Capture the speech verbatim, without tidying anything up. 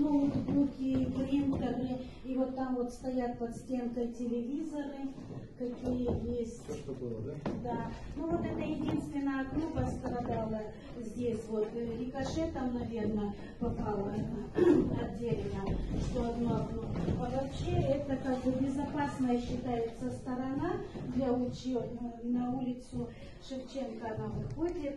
ноутбуки, принтеры, и вот там вот стоят под стенкой телевизоры, какие есть. Что было, да? Да. Ну вот это единственное окно пострадало здесь, вот рикошетом, наверное, попало отдельно, что одно окно. А вообще это как бы безопасная считается сторона для учеб... на улицу Шевченко она выходит.